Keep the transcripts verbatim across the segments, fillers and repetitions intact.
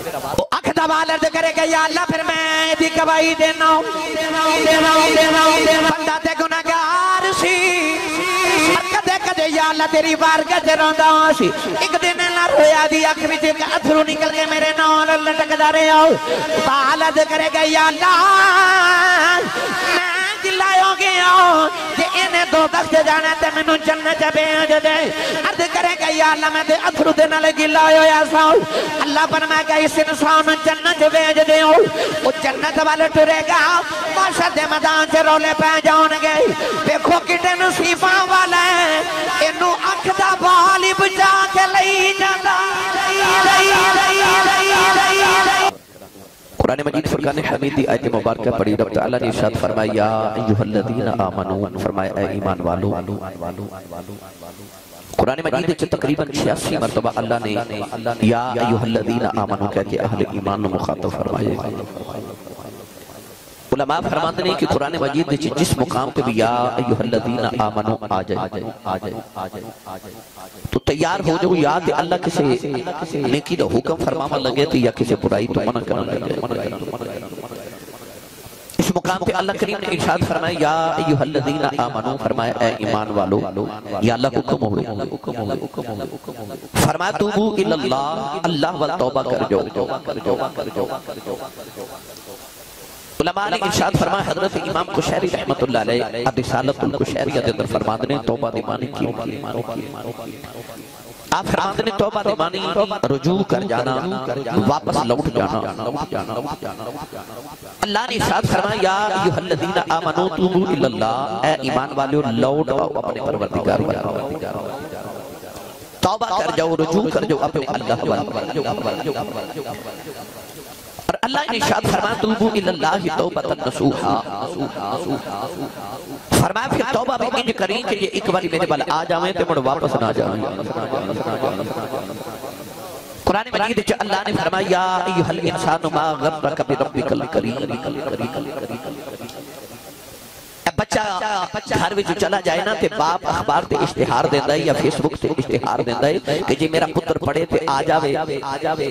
अख दबा लर्ज करेगा या अल्लाह फिर मैं दी गवाही देना बंदा ते गुनाहगार सी कदे कदे या अल्लाह तेरी बारगाह च रोंदा सी। एक दिन ना रोया दी अख विच अथरू निकल के मेरे नाल लटकदा रहा। पालद करेगा या अल्लाह कुरान मजीद फुरकान हमीद की आयत मुबारक पढ़ी। रब तआला ने इरशाद फरमाया अय्युहल्लज़ीना आमनू, फरमाया ए ईमान वालों। कुरान मजीद के तकरीबन छियासी मरतबा अल्लाह ने या अय्युहल्लज़ीना आमनू कह के अहले ईमान को मुखातब फरमाया। उलमा फरमाते हैं कि कुरान मजीद के जिस मुकाम पे भी या अय्युहल्लज़ीना आमनू आ जाए तो तैयार हो जाओ। या तो अल्लाह किसे नेकी का हुक्म फरमावा लगे तो या किसे बुराई तो मना करने लगे। इस मुकाम पे अल्लाह करीम ने इरशाद फरमाया या अय्युहल्लज़ीना आमनू, फरमाया ए ईमान वालों। या अल्लाह को हुक्म हो, फरमाया तूबू इल्लल्लाह, अल्लाह वल तौबा कर जाओ। उलमा ने इरशाद फरमाया हजरत इमाम कुशैरी रहमतुल्लाह अलैह अदिसालतुल कुशैरी के अंदर फरमाते हैं तौबा दी मानी की आप फरमाते हैं तौबा दी मानी रुजू कर जाना, वापस लौट जाना। अल्लाह ने इरशाद फरमाया या अय्युहल्लज़ीना आमनू तूबू इल्लल्लाह, ए ईमान वालों लौट आओ अपने परवरदिगार पर, तौबा कर जाओ, रुजू कर जाओ अपने अल्लाह पर। और अल्लाह ने इरशाद फरमाया तूबू इल्लल्लाह तौबतन नसूहा, फरमाया फिर तौबा भी इंज करें कि ये एक बार मेरे बल आ जावे ते मुड़ वापस ना जावे। कुरान मजीद में अल्लाह ने फरमाया या अय्युहल इंसानु मा गर्रक बिरब्बिकल करीम, बच्चा घर में चला जाए ना तो बाप अखबार से इश्तेहार देता है या फेसबुक से इश्तेहार देता है कि जे मेरा पुत्र पढ़े तो आ जावे,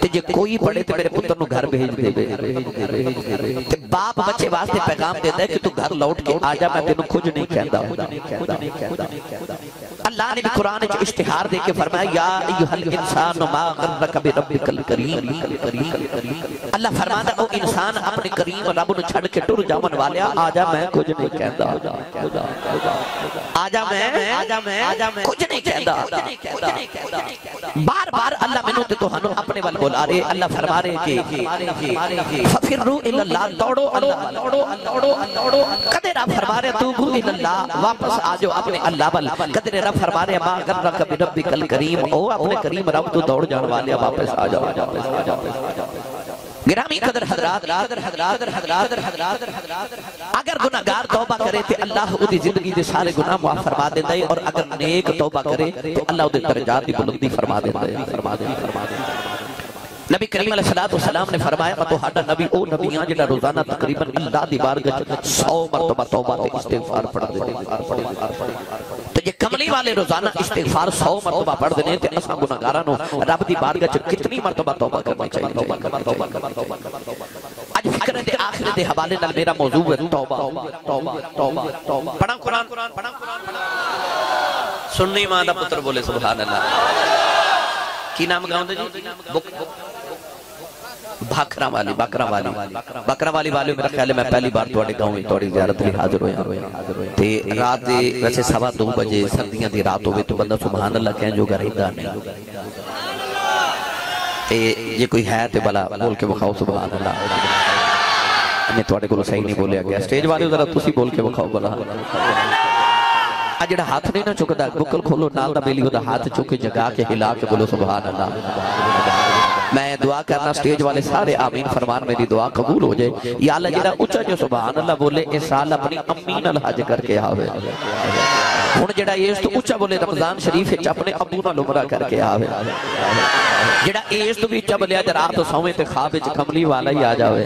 ते जे कोई पढ़े तो मेरे पुत्र को घर भेज दे। बाप बच्चे वास्ते पैगाम देता है कि तू घर लौट के आ जा, मैं तेनू कुछ नहीं कहता। अल्लाह ने भी कुरान में इश्तेहार दे के फरमाया या अय्युहल इंसानु मा गर्रक बिरब्बिकल करीम, अल्लाह फरमाता ओ इंसान अपने करीम रब नु छड़ के टुर जावन वालिया आ जा, मैं कुछ नहीं कहता। आजा मैं आजा मैं आजा मैं कुछ नहीं कहता। बार बार अल्लाह मेनू ते तुहानू अपने वल बुला रहे। अल्लाह फरमा रहे कि फफिरु इल्लल्लाह, दौड़ो अल्लाह, दौड़ो दौड़ो दौड़ो। कदे रब फरमा रहे तूबू इल्लल्लाह, वापस आ जाओ अपने अल्लाह वल। कदे रब फरमा रहे मा गर्रक बिरब्बिकल करीम, ओ अपने करीम रब तो दौड़ जाने वाले वापस आ जाओ वापस आ जाओ। गिरामी कदर हजरात अगर गुनाहगार तौबा करे तो अल्लाह उसकी जिंदगी के सारे गुनाह माफ फरमा देता है, और अगर नेक तौबा करे तो अल्लाह उसके दर्जात की बुलंदी फरमा देता है फरमा देता है। नबी करीम अलैहिस्सलातु वस्सलाम ने फरमाया मैं तुहाडा नबी ओ नबी हां जेड़ा रोजाना तकरीबन अल्लाह दी बारगाह च सौ मरतबा तौबा ते इस्तिगफार पढ़दे ने। ते जे कमली वाले रोजाना इस्तिगफार सौ मरतबा पढ़दे ने ते असां गुनाहगारां नु रब दी बारगाह च कितनी मरतबा तौबा करनी चाहिए। आज फिक्र दे आखिर दे हवाले नाल मेरा मौजू है तौबा तौबा तौबा। पढ़ा कुरान पढ़ा कुरान। सुन्नी मां दा पुत्र बोले सुभान अल्लाह। की नाम गाउंदे जी भाखरा वाली भाखरा वाली भाखरा वाली वाले मेरा ख्याल है मैं पहली बार ਤੁਹਾਡੇ गांव ਵਿੱਚ ਤੁਹਾਡੀ ਜ਼ਿਆਰਤ ਲਈ ਹਾਜ਼ਰ ਹੋਇਆ ਤੇ ਰਾਤ ਦੇ ਵੈਸੇ ਸਵਾ दो ਵਜੇ ਸਰਦੀਆਂ ਦੀ ਰਾਤ ਹੋਵੇ ਤਾਂ ਬੰਦਾ ਸੁਭਾਨ ਅੱਲਾ ਕਹਿ ਜੋਗਾ ਰਹਿੰਦਾ ਨਹੀਂ। ਸੁਭਾਨ ਅੱਲਾ। ਤੇ ਜੇ ਕੋਈ ਹੈ ਤੇ ਭਲਾ ਬੋਲ ਕੇ ਵਿਖਾਓ ਸੁਭਾਨ ਅੱਲਾ। ਮੈਂ ਤੁਹਾਡੇ ਕੋਲ ਸਹੀ ਨਹੀਂ ਬੋਲਿਆ ਗਿਆ। ਸਟੇਜ ਵਾਲੇ ਜ਼ਰਾ ਤੁਸੀਂ ਬੋਲ ਕੇ ਵਿਖਾਓ ਭਲਾ। आ जेड़ा हाथ नहीं ना चुकदा बुकल खोलो नाल दा बेली ओदा हाथ चुक के जगा के हिला के बोलो सुभान अल्लाह। मैं दुआ करना स्टेज वाले सारे आमीन फरमान, मेरी दुआ कबूल हो जाए। या अल्लाह जेड़ा ऊंचा जो सुभान अल्लाह बोले इस साल अपनी अम्मी नाल हज करके आवे। हुन जेड़ा इस तो ऊंचा बोले रमजान शरीफ विच अपने अबू नाल उमरा करके आवे। जेड़ा इस तो भी ऊंचा बोले अज रात सोवे ते खाब विच कमली वाला ही आ जावे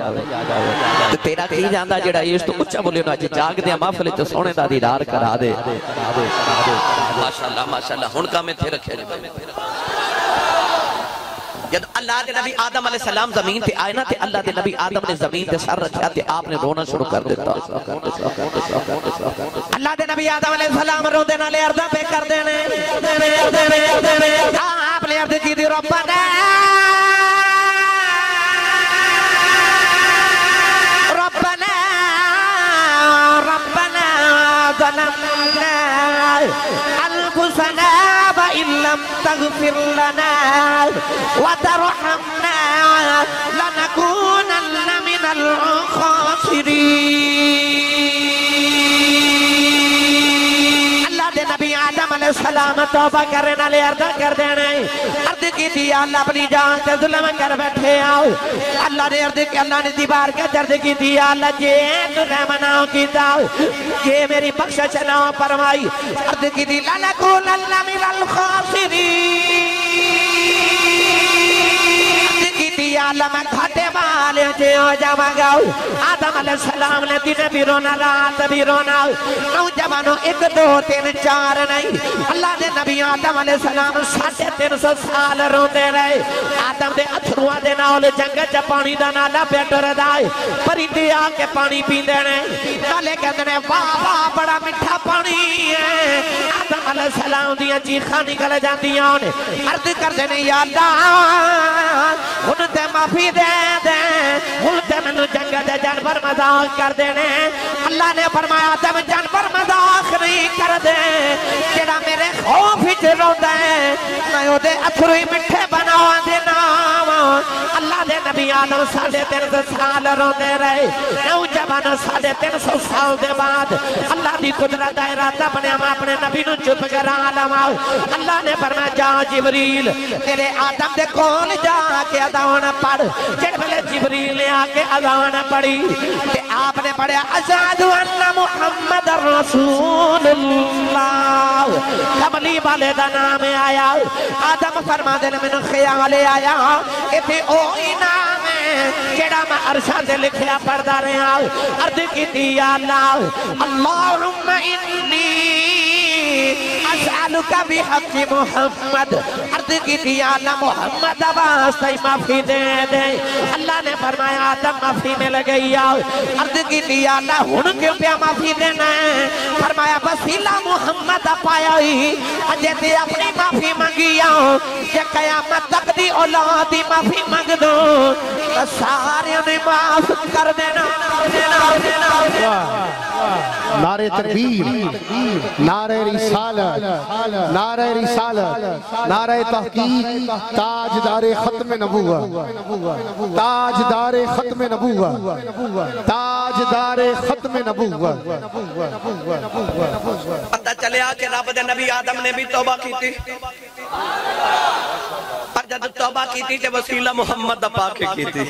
ते तेरा की जांदा। जेड़ा इस तो ऊंचा बोले अज जागदे महफिल च सोहणे दा दीदार करा दे। माशाल्लाह माशाल्लाह। हुन काम इत्थे रखे जब अल्लाह के नबी आदम अलैहि सलाम जमीन पे आए ना, अल्लाह के नबी आदम ने जमीन पे सर रखा थे, आपने रोना शुरू कर देता। अल्लाह के नबी आदम अलैहि सलाम रोंदे नाल अर्ज़ा पे कर देने, आपने अर्ज़ की थी रब्बना रब्बना रब्बना ज़लमना अनफुसना इल्लम तगफिर लना व तरहमना लनकूनन मिनल खासिरीन। अल्लाह दे नबी आदम अलैहि सलाम तौबा करन वाले अर्ज कर देना, अर्ज की थी अल्लाह अपनी जान से जुल्म कर बैठे आओ। अल्लाह ने अर्ज की, अल्लाह ने दीवार के दर्द की थी, अल्लाह जे तुझे मनाओ की दाओ ये मेरी बख्शिश ना फरमाई। अर्ज की थी लनकूनन मिनल खासिरीन, अल्लाह मैं घाटे वाले से हो जाऊंगा। आदम अलैहिस्सलाम ने दिन भी रोना रात भी रोना, नौजवानों एक दो तीन चार नहीं, अल्लाह ने नबी आदम अलैहिस्सलाम साढ़े तीन सौ साल रोते रहे। आदम के अथरूआ दे नाल जंगल च पानी का नाला पेट रदा है, परिंदे आके पानी पींदे ने, नाले कहते ने वाह वाह बड़ा मिठा पानी है। आदम अलैहिस्सलाम दी चीखां निकल जांदियां ने, अर्ज करदे ने या अल्लाह हुण ते माफी दे दे, हुण ते मैनू जंगल दे जानवर मजाक कर देने। अल्लाह ने फरमाया आदम जानवर मजाक नहीं कर दे, जेड़ा मेरे खौफ विच रोंदा है मैं ओदे अथरू ही मिठे बना देना। अल्लाह दे नबी आदम साढ़े तीन सौ साल रोंदे रहे, नौजवान साढ़े तीन सौ साल दे बाद अल्लाह दी कुदरत दा इरादा बनिया मैं अपने नबी नू चुप करा लवां। अल्लाह ने फरमाया जा जिबरील तेरे आदम दे कोल जा के अज़ान पढ़। जिस वेले जिबरील ने आके अज़ान पढ़ी ते आपने पढ़िया अशहदु अन्ना मुहम्मद रसूलुल्लाह, कमली वाले दा नाम आया। आदम फरमांदे ने मैनू ख्याल आया इथे ओ इनाम जेड़ा मैं अरशा ते लिखिया पढ़दा रहा। अर्ज कीती या अल्लाह अल्लाहुम्मा इन्नी असअलुका बिहक्कि मुहम्मद, अर्ज कीती या अल्लाह मुहम्मद वास्ते माफी दे दे। अल्लाह ने फरमाया आदम माफी में लग गया। अर्ज कीती या अल्लाह हुण क्यों पिया माफी देना है? फरमाया वसीला मुहम्मद पाया ही अजे ते अपनी माफी मंगी आओ, जे कयामत तक दी औलाद दी माफी मंग दो सारे ने माफ कर देना। नारे तकबीर, नारे रिसालत, नारे रिसालत, नारे तहकीक, ताजदारे खत्म नबूवत, ताजदारे खत्म नबूवत, ताजदारे खत्म नबूवत। पता चलिया कि रब दे नबी आदम ने भी तौबा की थी, पर जब तौबा की थी ते वसीला मुहम्मद पाक की थी।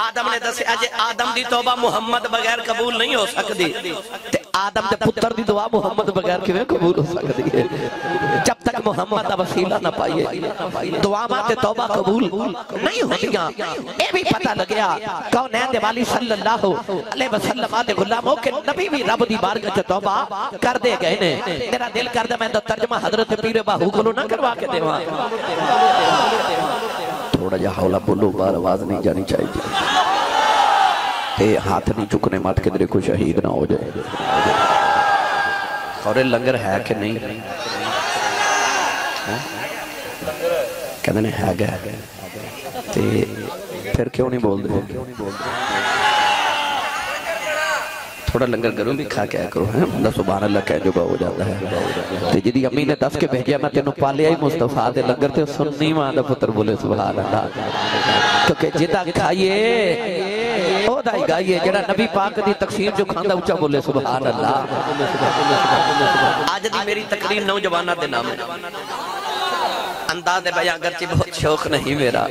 आदम ने दस अजे आदम की तौबा मुहम्मद बगैर कबूल नहीं हो सकती, आदम के पुत्र की दुआ मुहम्मद बगैर किवें कबूल हो सकती है? जब तक मुहम्मद का वसीला ना पाइए दुआवां ते तौबा कबूल नहीं होंदियां। ये भी पता लग्या कौनैन दे वाली सल्लल्लाहु अलैहि वसल्लम दे गुलामों के नबी भी रब दी बारगाह च तौबा कर दे गए ने। मेरा दिल करदा मैं तर्जमा हजरत पीर बाहू कोलों ना करवा के देवां। थोड़ा जा हौला बोलो, बार आवाज नहीं जानी चाहिए, हाथ नहीं चुकने मत किधरे को शहीद ना हो जाए। और लंगर है कि नहीं कहते है गया ते फिर क्यों नहीं बोलते? थोड़ा लंगर करो भी खा क्या करो है बंदा सुभान अल्लाह कह जोगा हो जाता है। ते जिदी अम्मी ने दस के भेजा मैं तेनों पालिया ही मुस्तफा दे लंगर ते सुन्नी मां दा पुत्र बोले सुभान अल्लाह। तो के जिदा खाइए ओदा ही गाइए, जेड़ा नबी पाक दी तकसीम जो खांदा ऊंचा बोले सुभान अल्लाह। आज दी मेरी तकरीर नौजवानां दे नाम अंदाज़े बयां करची बहुत शौक नहीं मेरा,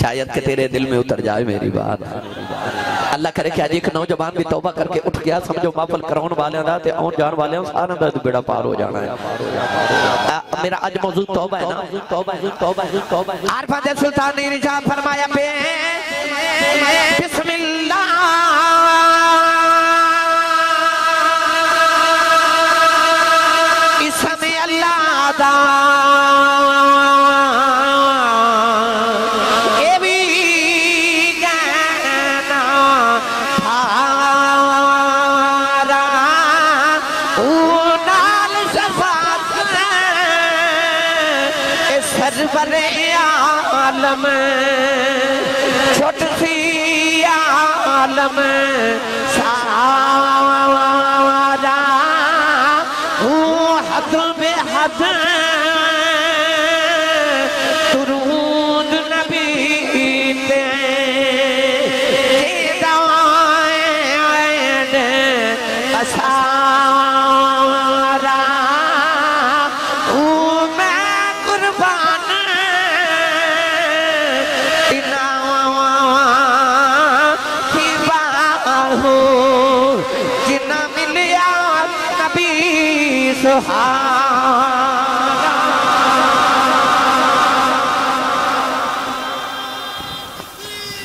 शायद के तेरे दिल में उतर जाए मेरी बात। अल्लाह करे कि आज एक नौजवान भी तौबा करके उठ गया, समझो माफल कराने वाले दा ते आउण जाण वाले सारा दा बेड़ा पार हो जाना है। मेरा आज मौजूद तौबा है ना, तौबा है तौबा है तौबा है। आरफा दे सुल्तान ने रिजा फरमाया पे बिस्मिल्लाह इसमे अल्लाह दा बने आलम छोट सी आलम सारा हूँ हद में हद तुरूद नबी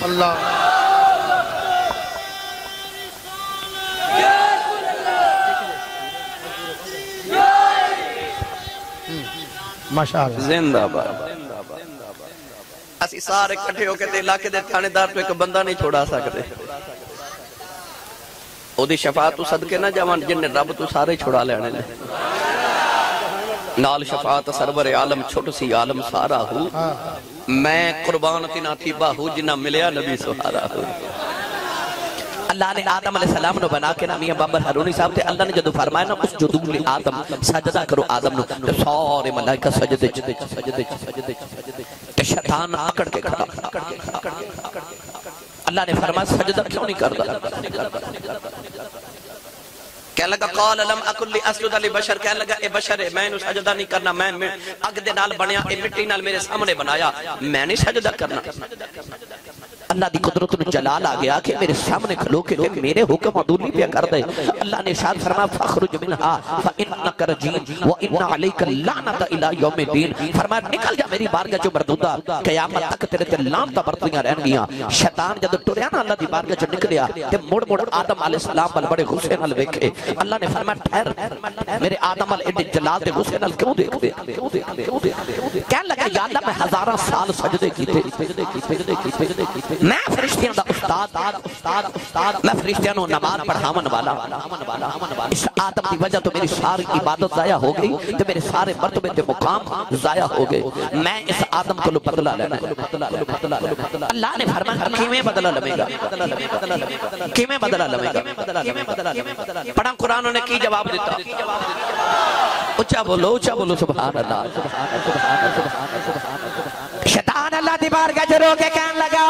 अल्लाह माशाअल्लाह जिंदाबाद। असि सारे इकट्ठे होकर इलाके के थानेदार तो एक बंदा नहीं छोड़ा सकते। ओदी शफाअत तो सदके ना जावन जिन्हें रब तो सारे छुड़ा लेने ने नाल शफाअत सरवर आलम छोट सी आलम सारा हूँ मैं कुर्बान तिना तीबा हूँ जिना मिलया नबी सुहारा हूँ। अल्लाह ने आदम अलैहिस्सलाम नो बना के ना मियां बाबर हारूनी साहब ते अल्लाह ने जदों फरमाया ना उस जदूल आदम सजदा करो आदम नो ते सारे मलाइका सजदे सजदे सजदे सजदे ते शैतान आकड़ के खड़ा। अल्लाह ने फरमाया सजदा क्यों नहीं करदा? कहने लगा कौल लम अकुल असजुद लि बशर कहने लगा ए बशर है मैं इनु सजदा नहीं करना मैं अग दे नाल बनया ए मिट्टी नाल मेरे सामने बनाया मैं नहीं सजदा करना। अल्लाह दी कुदरत नु जलाल आ गया कि मेरे सामने खलो के लोग मेरे हुक्म अदूली पे कर दे। अल्लाह ने इरशाद फरमाया फखरुज मिनहा फ इन्नक रजीम व इन्ना अलैक लानत इला यौमिद्दीन फरमाया निकल जा मेरी बारगाह चो मरदूदा कयामत तक तेरे ते लानत बरतियां रहनगियां। शैतान जद टुरया ना अल्लाह दी बारगाह चो निकलया ते मुड़ मुड़ आदम अलैहिस्सलाम पर बड़े गुस्से नाल देखे। अल्लाह ने फरमाया ठहर मेरे आदम अल इद जलाल दे हुस्न अल क्यों देखदे? कहन लगा या अल्लाह मैं हजारा साल सजदे कीते मैं फरिश्तियां दा उस्ताद उस्ताद उस्ताद मैं फरिश्तियां नु नमाज पढ़ावन वाला इस आदम दी वजह तो मेरी सारी इबादत जाया हो गई ते मेरे सारे मर्तबे ते मुकाम जाया हो गए। मैं इस आदम को बदला लेना अल्लाह ने फरमाया किवें बदला लवेगा किवें बदला लवेगा? कुरान ने की जवाब देता ऊंचा बोलो ऊंचा बोलो सुभान अल्लाह। शैतान अल्लाह दी बारगाह च रो के कहन लगा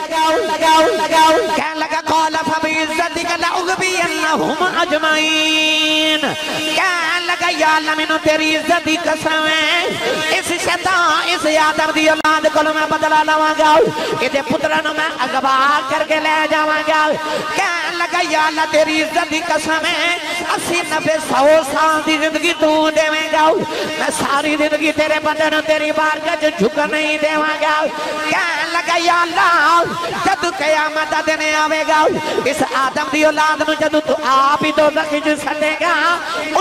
लगाओ लगाओ लगाओ कहन लगा कौल फबी इज्जतिक ला उगबी अन्नहुम अजमाइन कहन लगा या अल्लाह मेनू तेरी इज्जत दी कसम है इस शैतान इस आदम दी औलाद कोलों मैं बदला लवांगा इहदे पुत्रा नु मैं अगवा करके ले जावांगा। कहन लगा या अल्लाह तेरी इज्जत दी कसम है अस्सी नब्बे सौ साल दी जिंदगी तू देवेगा मैं सारी जिंदगी तेरे बंदे नु तेरी बारगाह च झुक नहीं देवांगा। कहन लगा या अल्लाह जद कयामत दा दिन आवेगा इस आदम दी औलाद नु जद तू आप ही दोजख च सटेगा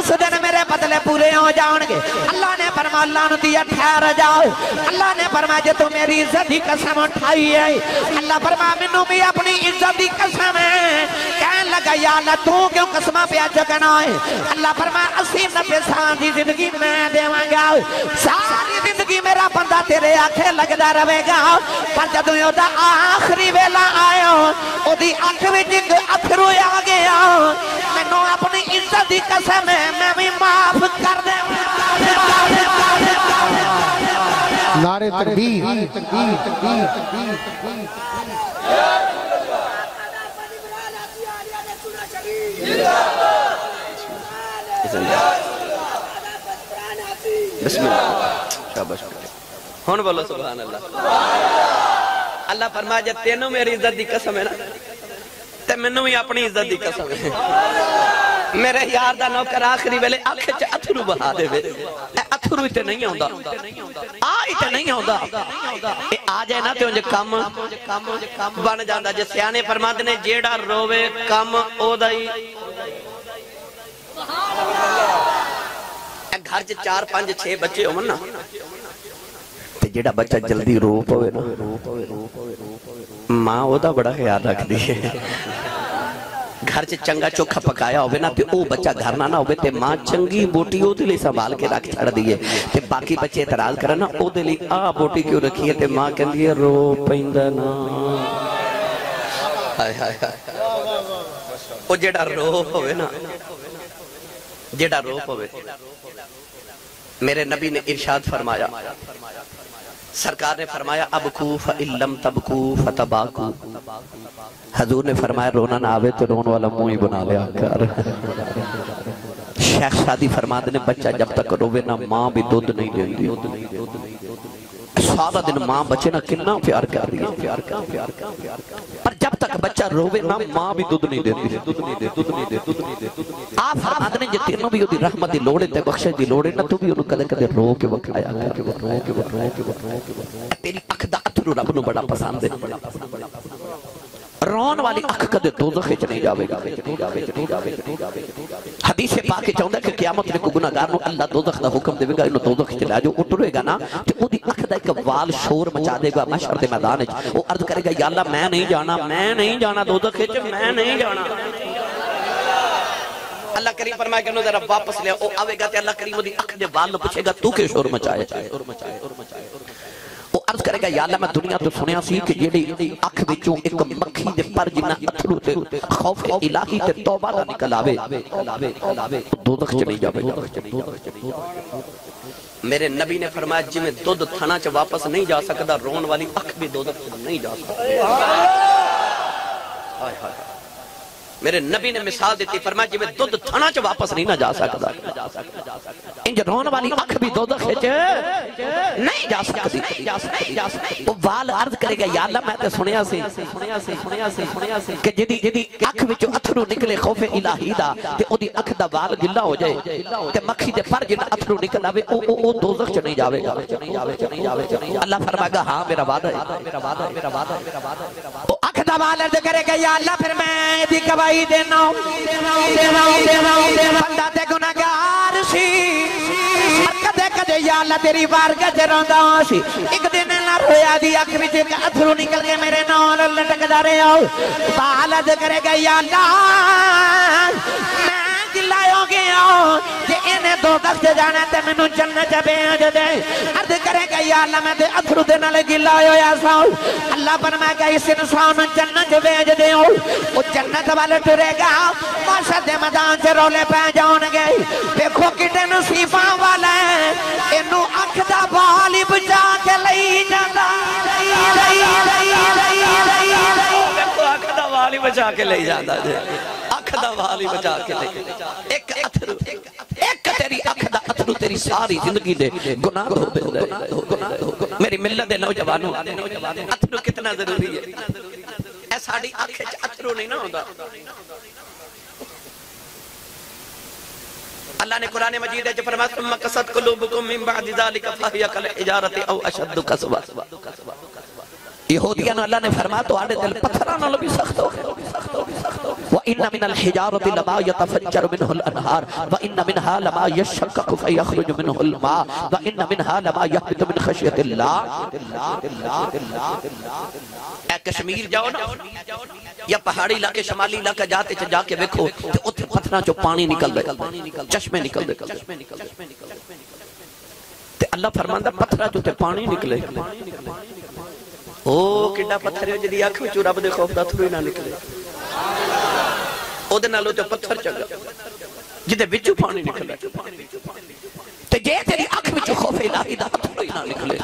उस दिन मेरे बदले पूरे हो जाएंगे। अल्लाह ने फरमाया अल्लाह नु दिया ठहर जाओ। अल्लाह ने फरमाया जे तू मेरी इज्जत दी कसम उठाई है अल्लाह फरमाया मेनू भी अपनी इज्जत दी कसम है। कहन लगा या अल्लाह तू क्यों कसम पे जगना है? अल्लाह फरमाया अस्सी नब्बे साल की जिंदगी मैं देवांगा सारी जिंदगी मेरा बंदा तेरे आखे लगदा रहेगा पर जदों ओदा आखिरी वेला आया ओदी अख विच इक अथरू आ गया मैनू अपनी इज्जत दी कसम है मैं भी माफ कर दे। नारे तकबीर हुन बोलो सुभान अल्लाह। अल्लाह फरमाया जे तेनों मेरी इज्जत दी कसम है ना ते मैनू भी अपनी इज्जत दी कसम है मेरे यार दा नौकर आखिरी वेले अख च अथरू बहा देवे अथरू ते नहीं आंदा आ ही ते नहीं आंदा ए आ जाए ना ते उंज कम बन जांदा। जे सियाने फरमांदे ने जेड़ा रोवे कम ओदा ही घर च चार पांच छे बच्चे होवन ना ते जेड़ा बच्चा जल्दी रो पवे ना मां ओदा बड़ा ख्याल रखदी है घर से चंगा चोखा पकाया होवे ना ते ओ बच्चा घर ना ना होवे ते मां चंगी बोटी ओदे लई संभाल के रख छड़ दिए ते बाकी बच्चे इतराज करन ओदे लई आ बोटी क्यों रखी है ते मां कहंदी है रो पैंदा ना। हाय हाय हाय ओ जेड़ा रो होवे ना जेड़ा रो होवे। मेरे नबी ने इरशाद फरमाया, सरकार ने फरमाया अबकू फइल्लम तबकू फतबाकू। हजूर ने फरमाया रोना ना आवे तो रोने वाला मुंह ही बना लिया कर। शेख शादी फरमाते ने बच्चा जब तक रोवे ना माँ भी दूध नहीं देती। सारा दिन माँ बच्चे ना कितना प्यार कर रही है प्यार कर प्यार कर प्यार कर पर जब तक बच्चा रोवे ना माँ भी दूध नहीं देती दूध नहीं देती दूध नहीं देती दूध नहीं देती। आप फरमाते हैं जे तेनों भी ओदी रहमत दी लोड़ ते बख्शिश दी लोड़ ना तू भी ओनु कदे कदे रो के वखाया कर रो के रो के रो के। तेरी अख दा अथरू रब नु बड़ा पसंद है। रोन वाली अख कदे दोज़ख विच नहीं जावेगी। हदीस पाक विच आउंदा कि क़यामत दे गुनाहगार नूं अल्लाह दोज़ख दा हुक्म देवेगा इन्हूं दोज़ख विच लै जाओ। ओ टुरेगा ना ते ओदी अख दा इक वाल शोर मचा देगा महशर दे मैदान विच। ओ अर्ज़ करेगा या अल्लाह मैं नहीं जाना मैं नहीं जाना दोज़ख विच मैं नहीं जाना। अल्लाह करीम फरमाए कि जरा वापस ले ओ आवेगा ते अल्लाह करीम ओदी अख दे वाल नूं पुछेगा तू क्यों शोर मचाया शोर मचाया। वो अर्ज करेगा या अल्लाह मैं दुनिया तो सुनिया सी कि जेडी अख विचों एक मक्खी दे पर जिन्ना अथरू ते खौफ इलाही ते तौबा दा निकल आवे दोज़ख च नहीं जावे। मेरे नबी ने फरमाया जिवें दूध थाना च वापस नहीं जा सकदा रोन वाली अख भी दोज़ख च नहीं जा सकदी। हाय हाय। मेरे नबी ने मिसाल दी फरमाया जिवें दूध थाना च वापस नहीं ना जा सकदा इंज रोन वाली अख भी दोज़ख च नहीं जा सकती नहीं जा सकती जा सकती। वो वाल अर्ज करेगा या अल्लाह मैं ते सुनिया सी सुनिया सी सुनिया सी सुनिया सी कि जेदी जेदी अख विचों अथरू निकले खौफ इलाही दा ते ओदी अख दा वाल गिल्ला हो जाए ते मक्खी दे पर जिन्ना अथरू निकल आवे ओ ओ दोज़ख च नहीं जावेगा नहीं जावे नहीं जावे। अल्लाह फरमाएगा हां मेरा वादा है मेरा वादा है मेरा वादा है मेरा वादा है। वो अख दा वाल अर्ज करेगा या अल्लाह फिर मैं एदी गवाही देना हूं देना हूं देना हूं देना बंदा ते गुनाहगार सी या अल्लाह तेरी बारगाह च रोंदा हां सी। एक दिन ना रोया दी अख विच अथरू निकल के मेरे नाल लटकदा रहा। बालद करेगा या अल्लाह मैं गिला हो गया जे इने दोज़ख च जाना ते मेनू जन्नत च भेज दे। अर्ज करेगा या अल्लाह मैं ते अथरू दे नाल गिला होया सा। अल्लाह फरमाएगा इस इंसान नू जन्नत च भेज दे। ओ जन्नत वाल टुरेगा माशा दे मैदान च रोले पै जाणगे देखो किडे नसीफा वाला इनू अख दा बाल ही बचा के लई जांदा लई लई लई लई लई देखो अख दा बाल ही बचा के लई जांदा जे अख दा बाल ही बचा के लई। एक अथरू एक तेरी अख दा अथरू तेरी सारी जिंदगी दे गुनाह धो देंदा है। मेरी मिल्लत दे नौजवानों अथरू कितना जरूरी है। ए साडी अख च अथरू नहीं ना होंदा। अल्लाह ने कुरान मजीद में फरमाया तुम मकसद कुलूबुकुम मिन बाद ज़ालिका फ़हिया कल हिजारति औ अशद कसवा। यहूदियों ने अल्लाह ने फरमाया तुम्हारे दिल पत्थरों नाल भी सख्त हो गए। व इन मिनल हिजारति लमा यतफज्जर मिनहुल अनहार व इन मिनहा लमा यशक्कु फ़यख़्रुजु मिनहुल मा व इन मिनहा लमा यहबितु मिन ख़श्यतिल्लाह। ए कश्मीर जाओ ना या पहाड़ी इलाके शमाली इलाका जाते जाके देखो तो उत पत्थरां चो पानी निकल दे चश्मे निकल दे ते अल्लाह फरमांदा पत्थरां चो ते पानी निकले। ओ किड्डा पत्थर है जेदी अख विचों रब दे खौफ दा थरू ना निकले। ओदे नालों ते पत्थर चंगा जिदे विचों पानी निकले ते जे तेरी अख विचों खौफ इलाही दा थरू ना निकले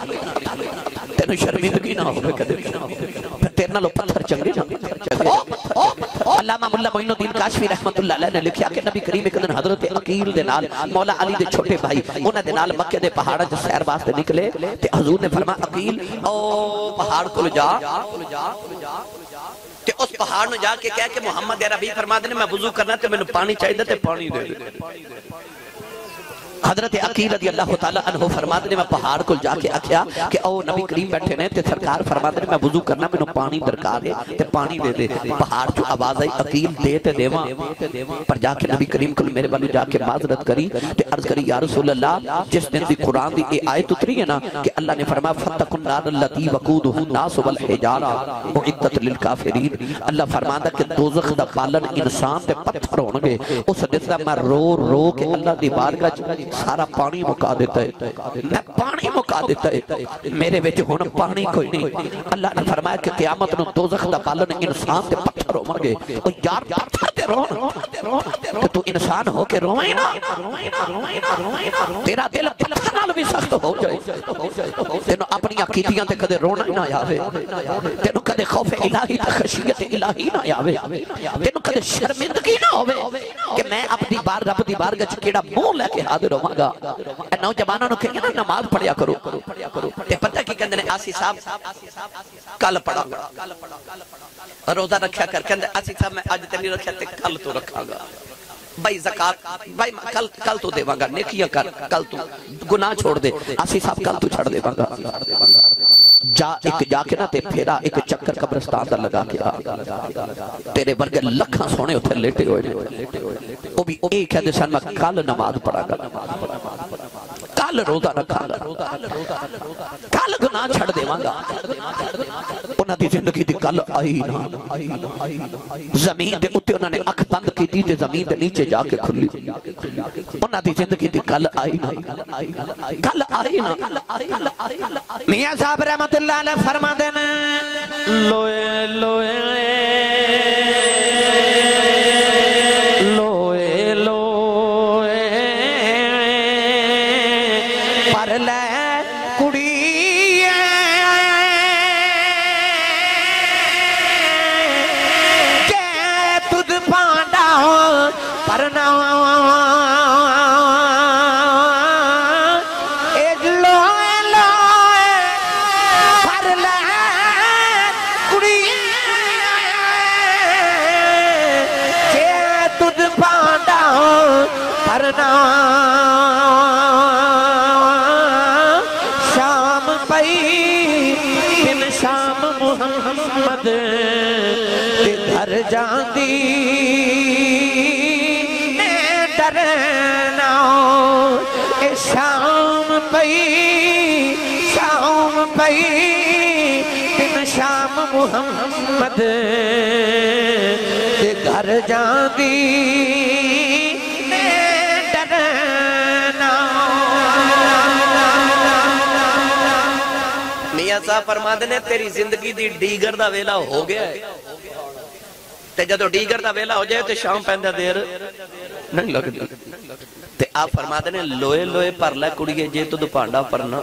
तेनु शर्मिंदगी ना होवे कदे ना होवे तेरे नालों पत्थर चंगे अल्लामा मुल्ला मोइनुद्दीन काशफी रहमतुल्लाह अलैह ने लिखा कि नबी करीम एक दिन हजरत अकील दे नाल मौला अली दे छोटे भाई उन्हां दे नाल मक्के दे पहाड़ां च सैर वास्ते निकले ते हुजूर ने फरमाया अकील ओ पहाड़ कोल जा ते उस पहाड़ नु जाके कह के मुहम्मद अरबी फरमांदे ने मैं वुजू करना ते मैनू पानी चाहिदा ते पानी दे दे। हजरत अकील रज़ी अल्लाह ताला अन्हु फरमाते ने मैं पहाड़ को जाके आख्या कि ओ नबी करीम बैठे ने ते सरकार फरमाते ने मैं वुजू करना मेनू पानी दरकार है ते पानी दे दे। पहाड़ जो आवाज आई अकील दे ते देवा पर जाके नबी करीम को मेरे वालों जाके माजरत करी ते अर्ज करी या रसूल अल्लाह जिस दिन दी कुरान दी ए आयत उतरी है ना कि अल्लाह ने फरमाया फतकुन नार लती वकूदुहु नास वल हिजारा उइद्दत लिल काफिरीन। अल्लाह फरमांदा कि दोज़ख दा पालन इंसान ते पत्थर होंगे उस दिन दा मैं रो रो के अल्लाह दी बारगाह च सारा पानी मुका देता है, मैं पानी मुका देता है, मेरे विच हुण पानी कोई नहीं। अल्लाह ने फरमाया कि क़यामत नूं दोज़ख दा पालन इंसान ते पत्थर होणगे। ओ यार पत्थर ते रोण ते तू इंसान हो के रोए ना, तेरा दिल पत्थर नाल भी सख्त हो जाए। तैनूं अपनी अकीदियां ते कदे रोना ना आवे, तैनूं कदे खौफ इलाही ते खशियत इलाही ना आवे, तैनूं कदे शर्मिंदगी ना होवे कि मैं अपनी बार रब दी बारगाह च केड़ा मुंह लेके हाजिर होवां। चक्कर कब्रिस्तान दा लगा के तेरे वर्गे लखां सोहणे उत्थे लेटे होए ने, कल नमाज पढ़ांगा, कल रोजा रखांगा, कल गुनाह छड़ देवांगा। उन्हां दी जिंदगी दी कल आई ना, जमीन दे उत्ते उन्हां ने अख बंद कीती ते जमीन दे नीचे जाके खुली। उन्हां दी जिंदगी दी कल आई ना, कल आई ना। मियां साहब रहमतुल्लाह अलैह फरमाते ने लोए लोए मोहम्मद ते घर जाती ने डरना। मियां साहब फरमाते ने तेरी जिंदगी दी डीगर दा वेला हो गया ते जदों डीगर दा वेला हो जाए ते शाम पैंदा देर नहीं लगदी। ते आप फरमाते ने लोए लोए पर लै कुड़िए जे तुद भांडा परना।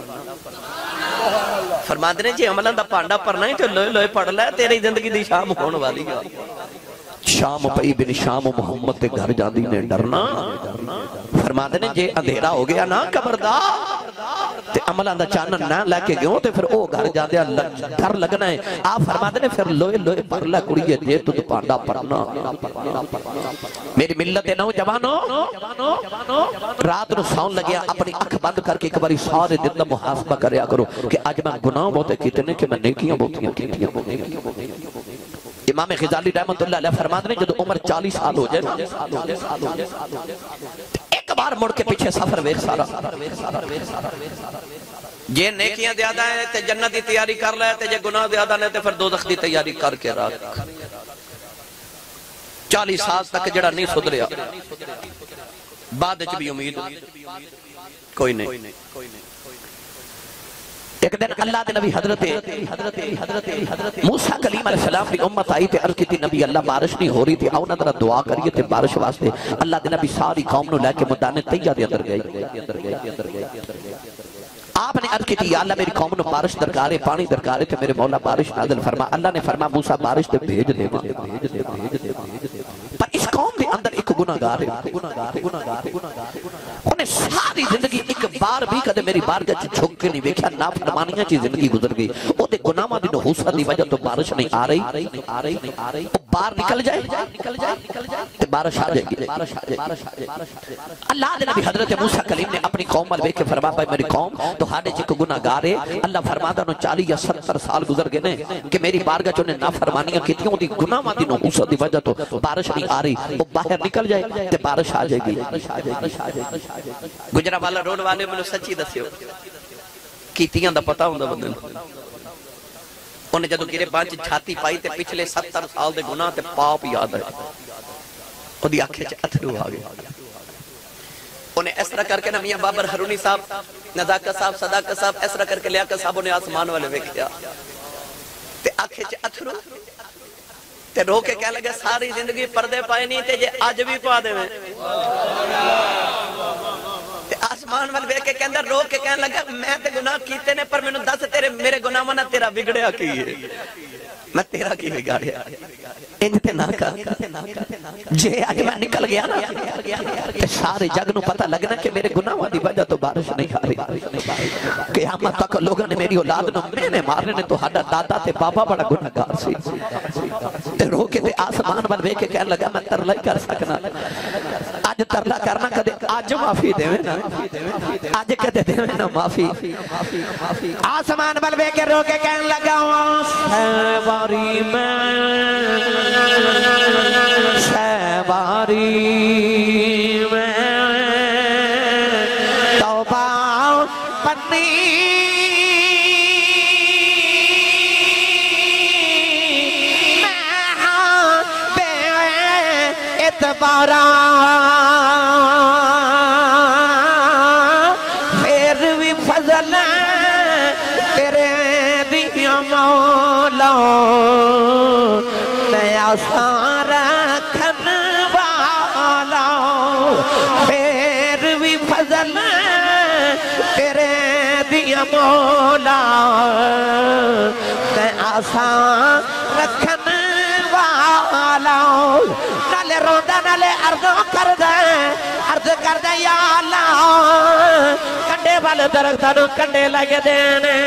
फरमाते ने जे अमलन दा भांडा भरना है तो लोए लोए पड़ लै तेरी जिंदगी दी शाम होने वाली है। शाम पई बिन शाम मोहम्मद ते घर जांदी ने डरना। फरमाते ने जे अंधेरा हो गया ना कबरदा ते अमलां दा चानन ना लेके गयो ते फिर ओ घर जांदे डर लगना है। आ फरमाते ने फिर लोए लोए पर लै कुड़िए जे तुद भांडा भरना। मेरी मिल्लत दे नौजवानो रात नु सौन लगया अपनी अख बंद करके एक बारी सारे दिन दा मुहासबा करया करो कि अज मैं गुनाह बहुते कीते ने कि मैं नेकियां बहुतियां कीतियां। इमाम ग़ज़ाली रहमतुल्लाह अलैह फरमाते हैं जब उम्र चालीस साल हो जाए एक बार मुड़ के पीछे सफर वेख सारा जे नेकियां ज्यादा है ते जन्नत की तैयारी कर ले ते जे गुनाह ज्यादा ने ते फिर दोज़ख की तैयारी करके रख। चालीस साल तक जड़ा नहीं सुधरिया बाद भी उम्मीद कोई नहीं। एक दिन अल्लाह के नबी हजरत मूसा कलीम अलैहिस्सलाम की उम्मत आई ते अर्ज़ कीती नबी अल्लाह बारिश नहीं हो रही थी, आओ ना जरा दुआ करिए ते बारिश वास्ते। अल्लाह के नबी सारी कौम को लेके मैदान तैया के अंदर गए। आपने अर्ज की या अल्लाह मेरी कौम नूं बारिश दरकार है, पानी दरकार है ते मेरे मौला बारिश नाज़िल फरमा। अल्लाह ने फरमा मूसा बारिश ते भेज दे पर इस कौम के अंदर एक गुनाहगार है, उन्हें सारी जिंदगी एक बार भी कदे मेरी बारगाह च झुक के नहीं वेख्या, नाफरमानियां च जिंदगी गुजर गई, ओहदे गुनाहां दी नहूसत दी वजह तो बारिश नहीं आ रही। पार निकल जाए निकल जाए निकल जाए बारिश आ जाएगी बारिश आ जाए बारिश आ जाए। अल्लाह ने नबी हजरत मूसा कलीम ने अपनी कौम पर बैठ के फरमाया भाई मेरी कौम तो हाडे च गुनाहगार है। अल्लाह फरमादा नो चालीस या सत्तर साल गुजर गए ने कि मेरी बारगाह च उन्हें नाफरमानियां कीतियां दी गुनाहां दी नो उस दी वजह तो बारिश नहीं आ रही वो बाहर निकल जाए ते बारिश आ जाएगी। गुजरावाला रोड वाले मैनू सच्ची दस्सियो कीतियां दा पता हुंदा बंदे नू उन्हें जदों गिरे बांच छाती पाई ते पिछले सत्तर साल दे गुनाह ते पाप याद आए ओदी आंखें च अथरू आ गए। उन्हें इस तरह करके ना मियां बाबर हरूनी साहब नज़ाकत साहब सदाकत साहब इस तरह करके लियाकत साहब ने आसमान वाले देखा ते आंखें च अथरू ते रो के कह लगे सारी जिंदगी पर्दे पाए नहीं ते जे अज भी पा देवे आसमान वाल वेख के कहंदा रो के कहन लगा मैं ते गुनाह कीते ने पर मैनू दस तेरे मेरे गुनाहां नाल तेरा बिगड़िया की है मैं तेरा की बिगाड़िया इंज ते ना कर जे अज मैं निकल गया ना ते सारे जग नू पता लगना कि मेरे गुनाहां दी वजह तो बारिश नहीं आ रही। क़यामत तक लोगां ने मेरी औलाद नू मैंने मारने ने तुहाडा दादा ते बाबा बड़ा गुनाहगार सी ते रो के ते आसमान वाल वेख के कहन लगा मैं तरला कर सकना अज तरला करना कदे अज माफी देवे ना अज कदे देवे ना माफी। आसमान वाल वेख के रो के कहन लगा सवारी मैं सवारी मैं तौबा पन्नी मैं इतबारा सारा खन वाला फिर भी फजल तेरे दिया मौला ते आसान रखन वाला नाले रोंदा नाले अर्ज कर दे अर्ज कर दे या अल्लाह कंडे वाले दरख्तां नू कंडे लग देने